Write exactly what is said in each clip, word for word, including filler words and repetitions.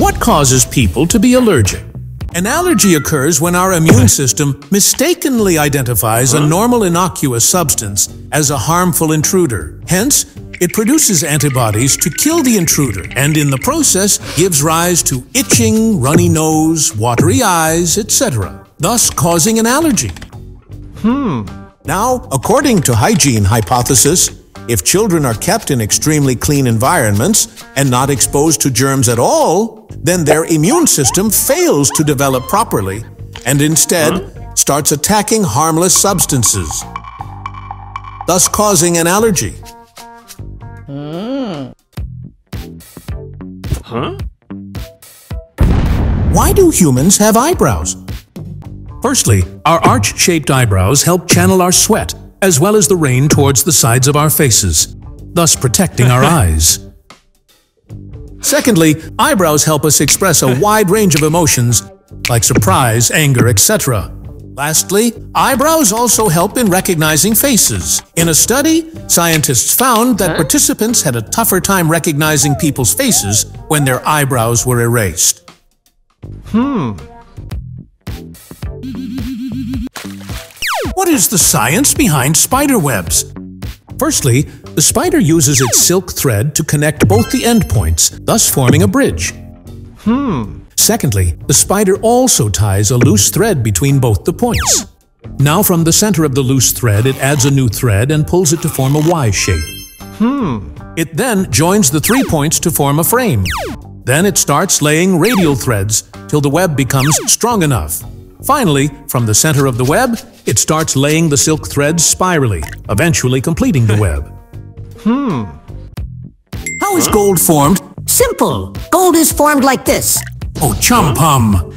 What causes people to be allergic? An allergy occurs when our immune system mistakenly identifies a normal innocuous substance as a harmful intruder. Hence, it produces antibodies to kill the intruder and in the process gives rise to itching, runny nose, watery eyes, et cetera, thus causing an allergy. Hmm. Now, according to Hygiene Hypothesis, if children are kept in extremely clean environments and not exposed to germs at all, then their immune system fails to develop properly and instead starts attacking harmless substances, thus causing an allergy. Mm. Huh? Why do humans have eyebrows? Firstly, our arch-shaped eyebrows help channel our sweat, as well as the rain towards the sides of our faces, thus protecting our eyes. Secondly, eyebrows help us express a wide range of emotions, like surprise, anger, et cetera. Lastly, eyebrows also help in recognizing faces. In a study, scientists found that participants had a tougher time recognizing people's faces when their eyebrows were erased. Hmm. What is the science behind spider webs? Firstly, the spider uses its silk thread to connect both the endpoints, thus forming a bridge. Hmm. Secondly, the spider also ties a loose thread between both the points. Now from the center of the loose thread, it adds a new thread and pulls it to form a Y shape. Hmm. It then joins the three points to form a frame. Then it starts laying radial threads till the web becomes strong enough. Finally, from the center of the web, it starts laying the silk threads spirally, eventually completing the web. Hmm. How is gold formed? Simple. Gold is formed like this. Oh, chumpum.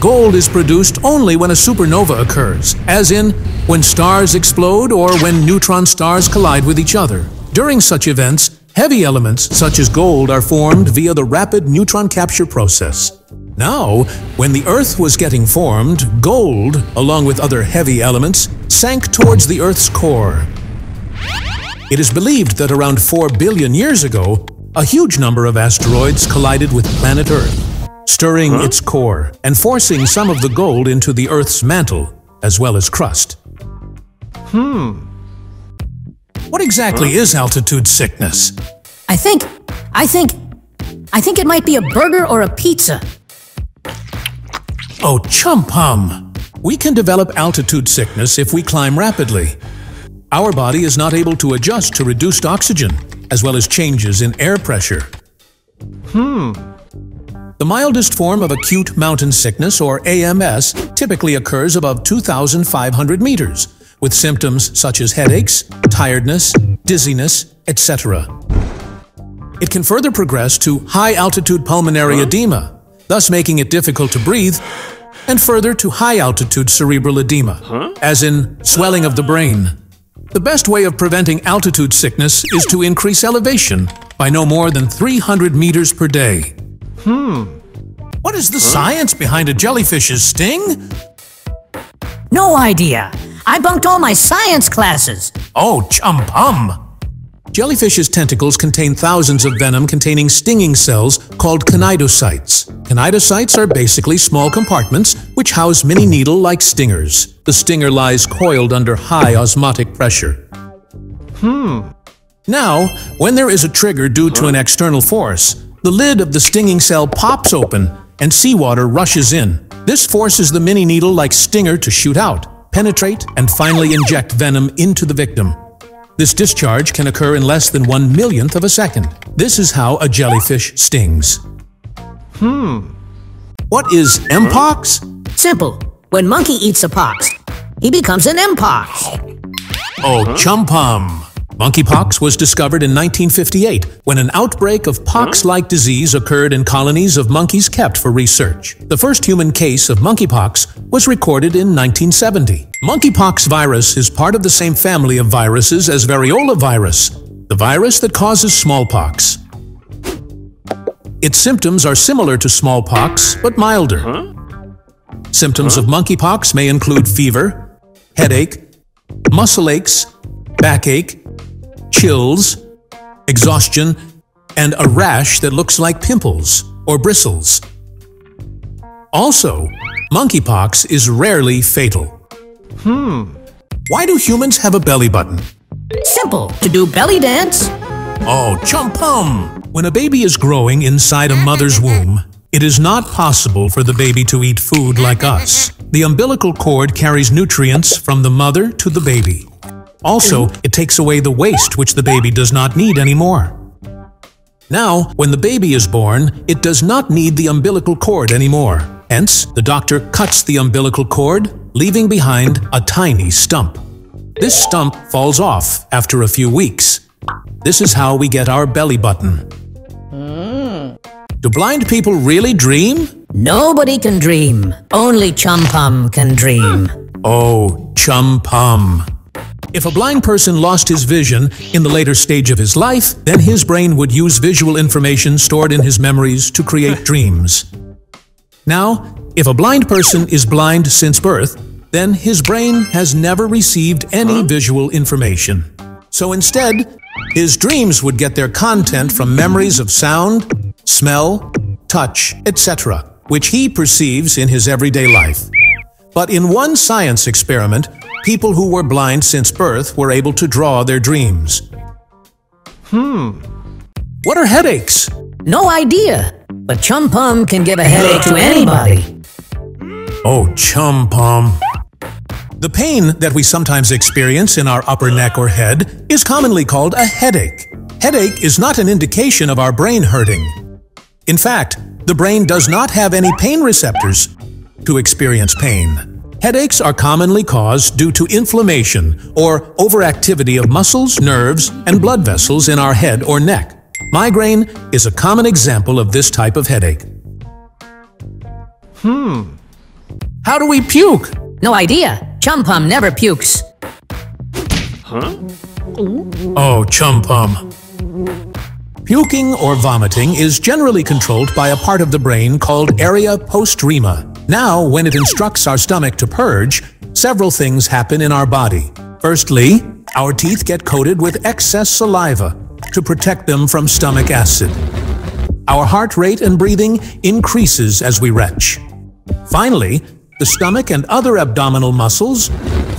Gold is produced only when a supernova occurs, as in when stars explode or when neutron stars collide with each other. During such events, heavy elements such as gold are formed via the rapid neutron capture process. Now, when the Earth was getting formed, gold, along with other heavy elements, sank towards the Earth's core. It is believed that around four billion years ago, a huge number of asteroids collided with planet Earth, stirring huh? its core and forcing some of the gold into the Earth's mantle, as well as crust. Hmm. What exactly is altitude sickness? I think, I think, I think it might be a burger or a pizza. Oh, chumpum! We can develop altitude sickness if we climb rapidly. Our body is not able to adjust to reduced oxygen, as well as changes in air pressure. Hmm. The mildest form of acute mountain sickness, or A M S, typically occurs above two thousand five hundred meters, with symptoms such as headaches, tiredness, dizziness, et cetera. It can further progress to high-altitude pulmonary edema, thus making it difficult to breathe, and further to high-altitude cerebral edema, huh? as in swelling of the brain. The best way of preventing altitude sickness is to increase elevation by no more than three hundred meters per day. Hmm. What is the huh? science behind a jellyfish's sting? No idea. I bunked all my science classes. Oh, chumpum. Jellyfish's tentacles contain thousands of venom-containing stinging cells called cnidocytes. Cnidocytes are basically small compartments which house mini needle-like stingers. The stinger lies coiled under high osmotic pressure. Hmm. Now, when there is a trigger due to an external force, the lid of the stinging cell pops open and seawater rushes in. This forces the mini needle-like stinger to shoot out, penetrate, and finally inject venom into the victim. This discharge can occur in less than one millionth of a second. This is how a jellyfish stings. Hmm. What is mpox? Simple. When monkey eats a pox, he becomes an mpox. Oh, chumpum. Monkeypox was discovered in nineteen fifty-eight when an outbreak of pox-like disease occurred in colonies of monkeys kept for research. The first human case of monkeypox was recorded in nineteen seventy. Monkeypox virus is part of the same family of viruses as variola virus, the virus that causes smallpox. Its symptoms are similar to smallpox, but milder. Huh? Symptoms huh? of monkeypox may include fever, headache, muscle aches, backache, chills, exhaustion, and a rash that looks like pimples, or bristles. Also, monkeypox is rarely fatal. Hmm. Why do humans have a belly button? Simple, to do belly dance. Oh, chumpum! When a baby is growing inside a mother's womb, it is not possible for the baby to eat food like us. The umbilical cord carries nutrients from the mother to the baby. Also, it takes away the waste which the baby does not need anymore. Now, when the baby is born, it does not need the umbilical cord anymore. Hence, the doctor cuts the umbilical cord, leaving behind a tiny stump. This stump falls off after a few weeks. This is how we get our belly button. Mm. Do blind people really dream? Nobody can dream. Only chumpum can dream. Oh, chumpum. If a blind person lost his vision in the later stage of his life, then his brain would use visual information stored in his memories to create dreams. Now, if a blind person is blind since birth, then his brain has never received any visual information. So instead, his dreams would get their content from memories of sound, smell, touch, et cetera, which he perceives in his everyday life. But in one science experiment, people who were blind since birth were able to draw their dreams. Hmm. What are headaches? No idea, but chumpum can give a headache to anybody. Oh, chumpum. The pain that we sometimes experience in our upper neck or head is commonly called a headache. Headache is not an indication of our brain hurting. In fact, the brain does not have any pain receptors to experience pain. Headaches are commonly caused due to inflammation or overactivity of muscles, nerves, and blood vessels in our head or neck. Migraine is a common example of this type of headache. Hmm. How do we puke? No idea. Chumpum never pukes. Huh? Oh, chumpum. Puking or vomiting is generally controlled by a part of the brain called area postrema. Now, when it instructs our stomach to purge, several things happen in our body. Firstly, our teeth get coated with excess saliva to protect them from stomach acid. Our heart rate and breathing increases as we retch. Finally, the stomach and other abdominal muscles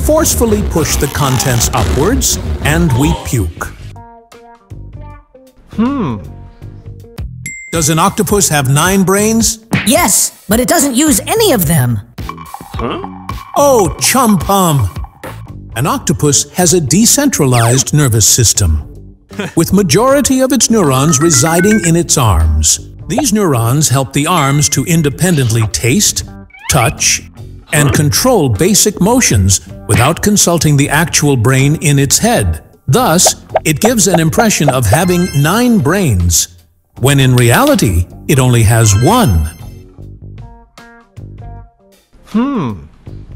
forcefully push the contents upwards, and we puke. Hmm. Does an octopus have nine brains? Yes, but it doesn't use any of them. Huh? Oh, chumpum! An octopus has a decentralized nervous system, with majority of its neurons residing in its arms. These neurons help the arms to independently taste, touch, and control basic motions without consulting the actual brain in its head. Thus, it gives an impression of having nine brains, when in reality, it only has one. Hmm.